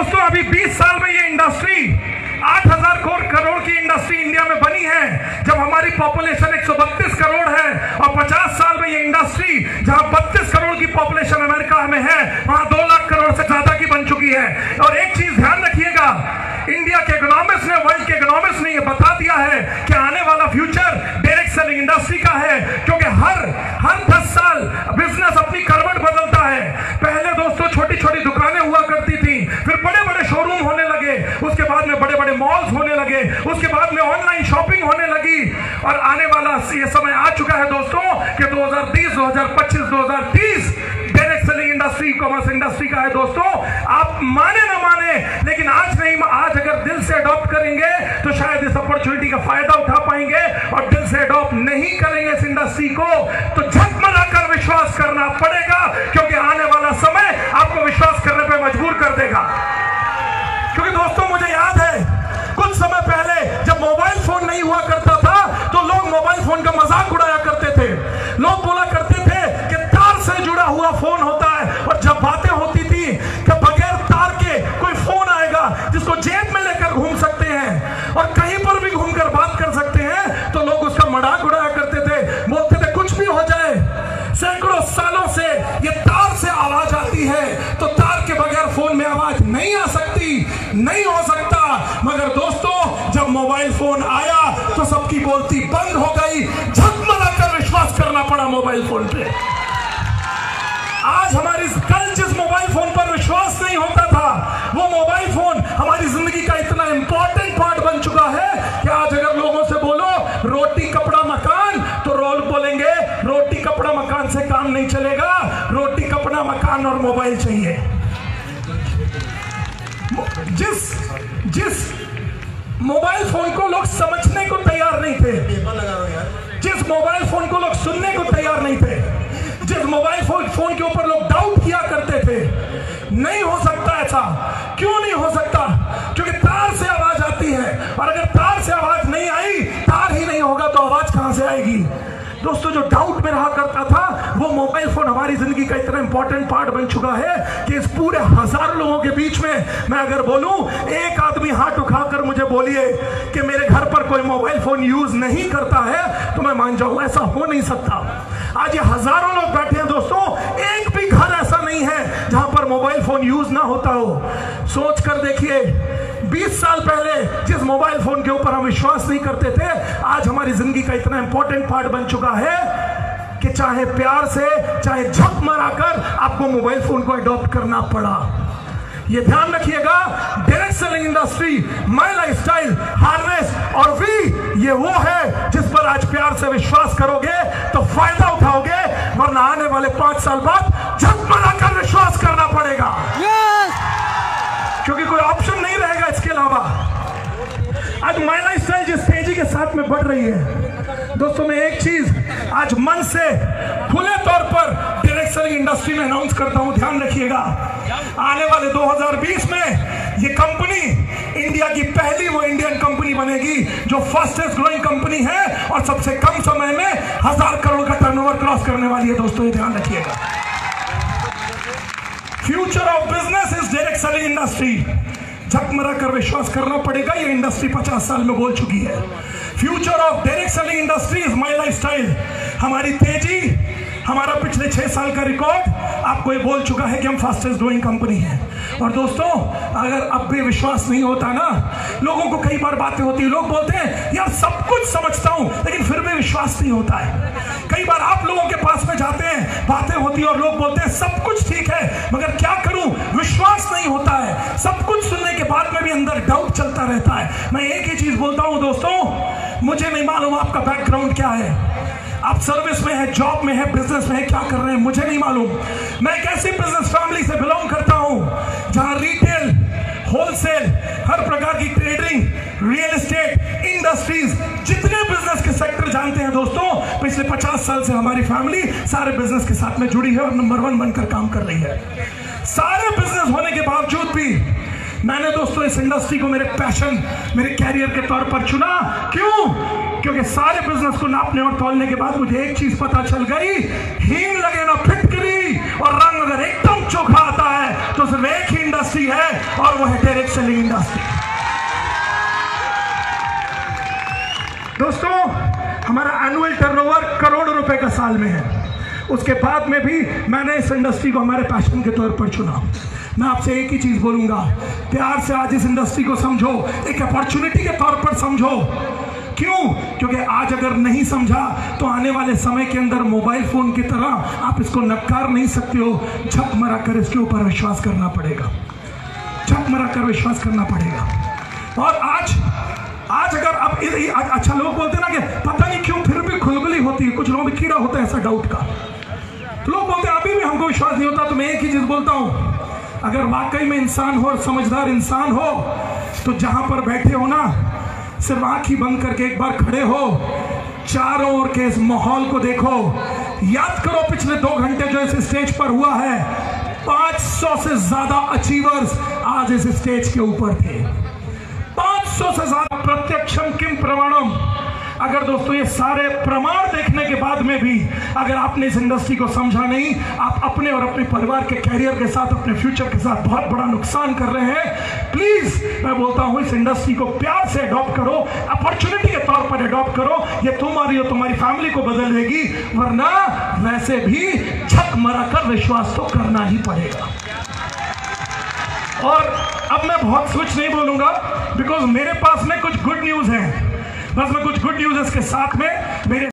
दोस्तों अभी 20 साल में ये इंडस्ट्री 8,000 करोड़ की इंडस्ट्री इंडिया में बनी है, जब हमारी पॉपुलेशन 132 करोड़ है। और 50 साल में ये इंडस्ट्री जहां 32 करोड़ की पॉपुलेशन अमेरिका में है, वहां 2 लाख करोड़ से ज्यादा की बन चुकी है। और एक चीज ध्यान रखिएगा, इंडिया के इकोनॉमिक्स ने, वर्ल्ड के इकोनॉमिक्स ने यह बता दिया है कि आने वाला फ्यूचर डायरेक्ट सेलिंग इंडस्ट्री का है, क्योंकि हर 10 साल बिजनेस अपनी करवट बदलता है। पहले दोस्तों छोटी छोटी दुकानें हुआ करती थी, फिर बड़े बड़े शोरूम होने लगे, उसके बाद में बड़े बड़े मॉल्स होने लगे, उसके बाद में ऑनलाइन शॉपिंग होने लगी। और आने वाला ये समय आ चुका है दोस्तों कि 2030, 2025, 2030 direct selling industry, commerce industry का है। दोस्तों आप माने ना माने, लेकिन आज नहीं, आज अगर दिल से अडॉप्ट करेंगे तो शायद इस अपॉर्चुनिटी का फायदा उठा पाएंगे, और दिल से अडॉप्ट नहीं करेंगे इस इंडस्ट्री को तो झट मनाकर विश्वास करना पड़ेगा, क्योंकि आने वाला समय आपको विश्वास करने पर मजबूर कर देगा। क्योंकि दोस्तों मुझे याद है कुछ समय पहले जब मोबाइल फोन नहीं हुआ करता था तो लोग मोबाइल फोन का मजाक उड़ाया करते थे। लोग बोला करते थे कि तार से जुड़ा हुआ फोन होता है, और जब बातें होती थी कि बगैर तार के कोई फोन आएगा जिसको जेब में लेकर घूम सकते हैं और कहीं पर भी घूमकर बात कर सकते हैं, तो लोग उसका मजाक उड़ाया करते थे, बोलते थे कुछ भी हो जाए। सैकड़ों सालों से ये तार से आवाज आती है, तो तार के बगैर फोन में आवाज नहीं आ सकती, नहीं हो सकता। मगर दोस्तों जब मोबाइल फोन आया तो सबकी बोलती बंद हो गई, झटमलाकर विश्वास करना पड़ा मोबाइल फोन पे। आज हमारी कल जिस मोबाइल फोन पर विश्वास नहीं होता था, वो मोबाइल फोन हमारी जिंदगी का इतना इंपॉर्टेंट पार्ट बन चुका है कि आज अगर लोगों से बोलो रोटी कपड़ा मकान, तो रोल बोलेंगे रोटी कपड़ा मकान से काम नहीं चलेगा, रोटी कपड़ा मकान और मोबाइल चाहिए। जिस मोबाइल फोन को लोग समझने को तैयार नहीं थे, जिस मोबाइल फोन को लोग सुनने को तैयार नहीं थे, जिस मोबाइल फोन के ऊपर लोग डाउट किया करते थे, नहीं हो सकता ऐसा। क्यों नहीं हो सकता? क्योंकि तार से आवाज आती है, और अगर तार से आवाज नहीं आई, तार ही नहीं होगा तो आवाज कहां से आएगी। दोस्तों जो डाउट में रहा करता था, वो मोबाइल फोन हमारी जिंदगी का इतना इंपॉर्टेंट पार्ट बन चुका है कि इस पूरे 1000 लोगों के बीच में मैं अगर बोलूं, एक आदमी हाथ उठाकर मुझे बोलिए कि मेरे घर पर कोई मोबाइल फोन यूज नहीं करता है, तो मैं मान जाऊं। ऐसा हो नहीं सकता। आज ये हजारों लोग बैठे हैं दोस्तों, एक भी घर ऐसा नहीं है जहां पर मोबाइल फोन यूज ना होता हो। सोच कर देखिए, 20 साल पहले जिस मोबाइल फोन के ऊपर हम विश्वास नहीं करते थे, आज हमारी जिंदगी का इतना इंपॉर्टेंट पार्ट बन चुका है कि चाहे प्यार से, चाहे झक मारकर आपको मोबाइल फोन को अडॉप्ट करना पड़ा। ये ध्यान रखिएगा, direct selling industry, my lifestyle, harvest और वी, ये वो है जिस पर आज प्यार से विश्वास करोगे तो फायदा उठाओगे, वरना आने वाले 5 साल बाद झक मारकर विश्वास करना पड़ेगा। क्योंकि कोई ऑप्शन नहीं रहेगा इसके अलावा। आज माई लाइफस्टाइल जिस तेजी के साथ में बढ़ रही है दोस्तों, मैं एक चीज आज मन से खुले तौर पर डायरेक्ट सेलिंग इंडस्ट्री में अनाउंस करता हूं, ध्यान रखिएगा। आने वाले 2020 में ये कंपनी इंडिया की पहली वो इंडियन कंपनी बनेगी जो फास्टेस्ट ग्रोइंग कंपनी है, और सबसे कम समय में 1000 करोड़ का टर्नओवर क्रॉस करने वाली है। दोस्तों ये ध्यान रखिएगा, future of business is direct selling industry. झकमरा कर विश्वास करना पड़ेगा, ये इंडस्ट्री 50 साल में बोल चुकी है। Future of direct selling industry is my lifestyle. हमारी तेजी, हमारा पिछले 6 साल का रिकॉर्ड आपको ये बोल चुका है कि हम फास्टेस्ट ग्रोइंग कंपनी है। और दोस्तों अगर अब भी विश्वास नहीं होता ना, लोगों को कई बार बातें होती है, लोग बोलते हैं यार सब कुछ समझता हूं लेकिन फिर भी विश्वास नहीं होता है। कई बार आप लोगों के पास में जाते हैं, बातें होती है और लोग बोलते हैं सब कुछ ठीक है मगर क्या करूं, विश्वास नहीं होता है। सब कुछ सुनने के बाद में भी अंदर डाउट चलता रहता है। मैं एक ही चीज बोलता हूं दोस्तों, मुझे नहीं मालूम आपका बैकग्राउंड क्या है, आप सर्विस में है, जॉब में है, बिजनेस में है, क्या कर रहे हैं मुझे नहीं मालूम। मैं एक ऐसी बिजनेस फैमिली से बिलोंग करता हूं जहां रिटेल, होलसेल, हर प्रकार की ट्रेडिंग, रियल एस्टेट इंडस्ट्रीज, जितने बिजनेस के सेक्टर जानते हैं दोस्तों, पिछले 50 साल से हमारी फैमिली सारे बिजनेस के साथ में जुड़ी है और नंबर 1 बनकर काम कर रही है। सारे बिजनेस होने के बावजूद भी मैंने दोस्तों इस इंडस्ट्री को मेरे पैशन, मेरे कैरियर के तौर पर चुना। क्यों? क्योंकि सारे बिजनेस को नापने और तौलने के बाद मुझे एक चीज पता चल गई, हींग लगे ना फिटकरी और रंग अगर एकदम चोखा आता है तो सिर्फ एक ही इंडस्ट्री है और वो है डायरेक्ट सेलिंग इंडस्ट्री। दोस्तों, हमारा एनुअल टर्नओवर करोड़ों रुपए का साल में है। उसके बाद में भी मैंने इस इंडस्ट्री को हमारे पैशन के तौर पर चुना। मैं आपसे एक ही चीज बोलूंगा, प्यार से आज इस इंडस्ट्री को समझो, एक अपॉर्चुनिटी के तौर पर समझो। क्यों? क्योंकि आज अगर नहीं समझा तो आने वाले समय के अंदर मोबाइल फोन की तरह आप इसको नकार नहीं सकते हो। झक मरा कर इसके ऊपर विश्वास करना पड़ेगा, झक मरा कर विश्वास करना पड़ेगा। और आज अगर आप अच्छा, लोग बोलते हैं ना कि पता नहीं क्यों फिर भी खुलबुली होती है, कुछ लोगों में कीड़ा होता है ऐसा डाउट का। लोग बोलते हैं अभी भी हमको विश्वास नहीं होता, तो मैं एक ही चीज बोलता हूं, अगर वाकई में इंसान हो और समझदार इंसान हो तो जहां पर बैठे हो ना, सिर्फ आंख ही बंद करके एक बार खड़े हो, चारों ओर के इस माहौल को देखो, याद करो पिछले 2 घंटे जो इस स्टेज पर हुआ है। 500 से ज्यादा अचीवर्स आज इस स्टेज के ऊपर थे, 500 से ज्यादा। प्रत्यक्षम किम प्रमाणम। अगर दोस्तों ये सारे प्रमाण देखने के बाद में भी अगर आपने इस इंडस्ट्री को समझा नहीं, आप अपने और अपने परिवार के कैरियर के साथ, अपने फ्यूचर के साथ बहुत बड़ा नुकसान कर रहे हैं। प्लीज मैं बोलता हूं, इस इंडस्ट्री को प्यार से अडॉप्ट करो, अपॉर्चुनिटी के तौर पर अडॉप्ट करो। ये तुम्हारी और तुम्हारी फैमिली को बदल देगी, वरना वैसे भी झक मरा कर विश्वास तो करना ही पड़ेगा। और अब मैं बहुत कुछ नहीं बोलूंगा बिकॉज मेरे पास में कुछ गुड न्यूज है। बस मैं कुछ गुड न्यूज़ इसके साथ में मेरे